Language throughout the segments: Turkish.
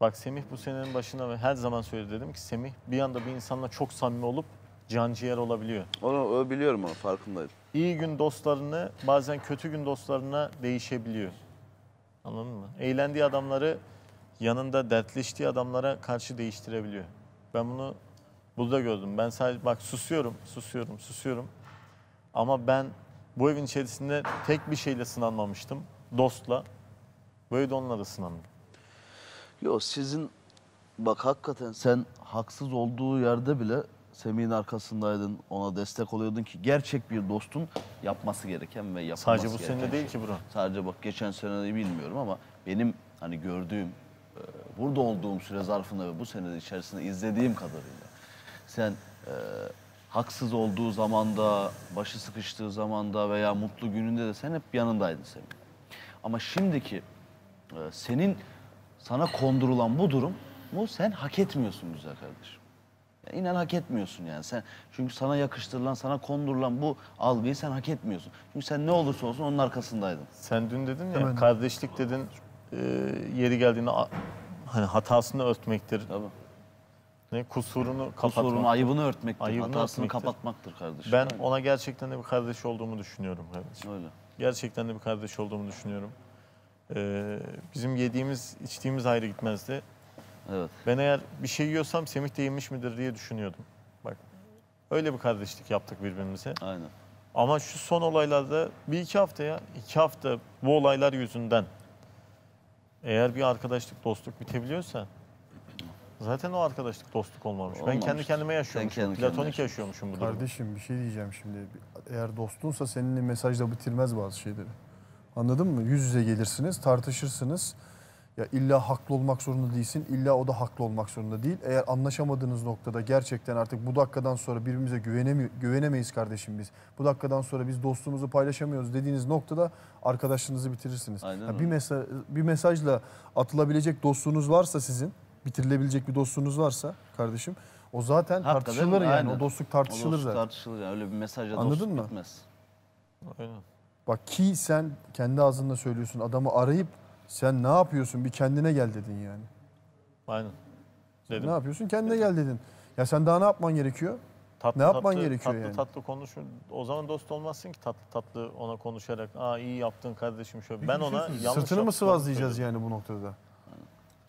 Bak Semih bu senenin başına ve her zaman söyledi, dedim ki Semih bir anda bir insanla çok samimi olup canciğer olabiliyor. Onu biliyorum, onu farkındayım. İyi gün dostlarını bazen kötü gün dostlarına değişebiliyor. Anladın mı? Eğlendiği adamları yanında dertleştiği adamlara karşı değiştirebiliyor. Ben bunu burada gördüm. Ben sadece bak susuyorum. Ama ben bu evin içerisinde tek bir şeyle sınanmamıştım. Dostla. Böyle de onunla da sınandım. Yok sizin bak hakikaten sen haksız olduğu yerde bile Semih'in arkasındaydın, ona destek oluyordun ki gerçek bir dostun yapması gereken ve yapması gereken. Sadece bu sene değil ki bro. Sadece bak geçen sene de bilmiyorum ama benim hani gördüğüm, burada olduğum süre zarfında ve bu sene içerisinde izlediğim kadarıyla sen haksız olduğu zamanda, başı sıkıştığı zamanda veya mutlu gününde de sen hep yanındaydın Semih. Ama şimdiki senin sana kondurulan bu durum, bu sen hak etmiyorsun güzel kardeşim. Yani inan hak etmiyorsun yani sen. Çünkü sana yakıştırılan, sana kondurulan bu algıyı sen hak etmiyorsun. Çünkü sen ne olursa olsun onun arkasındaydın. Sen dün dedin ya, kardeşlik dedin, yeri geldiğinde hani hatasını örtmektir. Tabii. Ne, kusurunu kapatmak. Kusurunu, ayıbını örtmektir, ayıbını hatasını örtmektir, kapatmaktır kardeşim. Ben yani ona gerçekten de bir kardeş olduğumu düşünüyorum kardeşim. Öyle. Gerçekten de bir kardeş olduğumu düşünüyorum. Bizim yediğimiz, içtiğimiz ayrı gitmezdi. Evet. Ben eğer bir şey yiyorsam Semih de yemiş midir diye düşünüyordum. Bak, öyle bir kardeşlik yaptık birbirimize. Aynen. Ama şu son olaylarda bir iki hafta bu olaylar yüzünden eğer bir arkadaşlık, dostluk bitebiliyorsa zaten o arkadaşlık, dostluk olmamış. Olmamıştı. Ben kendi kendime yaşıyormuşum, platonik yaşıyormuşum bu durumu. Kardeşim bir şey diyeceğim şimdi. Eğer dostunsa seninle mesajla bitirmez bazı şeyleri. Anladın mı? Yüz yüze gelirsiniz, tartışırsınız. Ya illa haklı olmak zorunda değilsin, illa o da haklı olmak zorunda değil. Eğer anlaşamadığınız noktada gerçekten artık bu dakikadan sonra birbirimize güvenemeyiz kardeşim biz. Bu dakikadan sonra biz dostluğumuzu paylaşamıyoruz dediğiniz noktada arkadaşlığınızı bitirirsiniz. Yani bir mesajla atılabilecek dostluğunuz varsa sizin, bitirilebilecek bir dostluğunuz varsa kardeşim, o zaten hakikaten tartışılır yani. Aynen. O dostluk tartışılır, o dostluk zaten tartışılır yani. Öyle bir mesajla dostluk bitmez. Aynen. Bak ki sen kendi ağzınla söylüyorsun, adamı arayıp sen ne yapıyorsun, bir kendine gel dedin yani. Aynen. Dedim. Ne yapıyorsun, kendine gel dedin. Ya sen daha ne yapman gerekiyor? Tatlı, ne yapman gerekiyor yani? Tatlı konuşun. O zaman dost olmazsın ki tatlı tatlı ona konuşarak. Aa iyi yaptın kardeşim şöyle. Ben ona yanlış yaptım. Sırtını mı sıvazlayacağız yani bu noktada?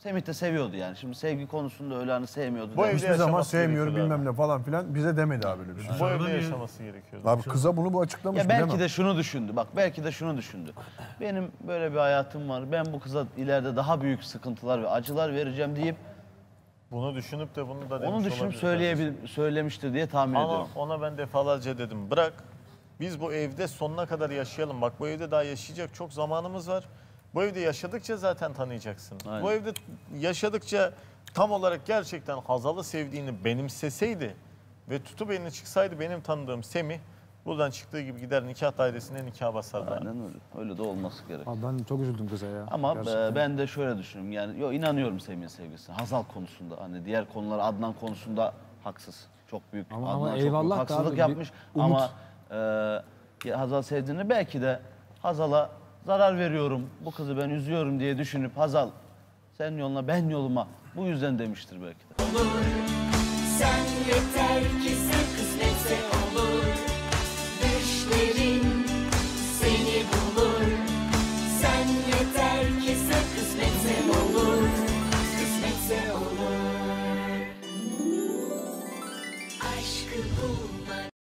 Semih de seviyordu yani. Şimdi sevgi konusunda öyle hani sevmiyordu. Bu hiçbir zaman sevmiyorum bilmem ne falan filan bize demedi abi öyle bir şey. Bu evde yaşaması gerekiyor. Abi kıza bunu bu açıklamış mı? Belki de şunu düşündü. Bak belki de şunu düşündü. Benim böyle bir hayatım var. Ben bu kıza ileride daha büyük sıkıntılar ve acılar vereceğim deyip bunu düşünüp de bunu da demiş, onu düşünüp söylemiştir diye tahmin ediyorum. Ama ona ben defalarca dedim. Bırak biz bu evde sonuna kadar yaşayalım. Bak bu evde daha yaşayacak çok zamanımız var. Bu evde yaşadıkça zaten tanıyacaksın. Aynen. Bu evde yaşadıkça tam olarak gerçekten Hazal'ı sevdiğini benimseseydi ve tutup eline çıksaydı benim tanıdığım Semih buradan çıktığı gibi gider nikah dairesine nikah basardı. Aynen öyle. Öyle de olması gerek. Abi ben çok üzüldüm kıza ya. Ama gerçekten ben de şöyle düşünüyorum yani, yo, inanıyorum Semih'in sevgisine. Hazal konusunda, hani diğer konular, Adnan konusunda haksız. Çok büyük. Ama eyvallah çok haksızlık abi, yapmış ama Hazal sevdiğini belki de Hazal'a zarar veriyorum, bu kızı ben üzüyorum diye düşünüp Hazal sen yoluna ben yoluma bu yüzden demiştir belki de. Olur, sen yeter ki sen kısmetse olur. Düşlerin seni bulur. Sen yeter ki sen kısmetse olur. Kısmetse olur. Aşkı bulma.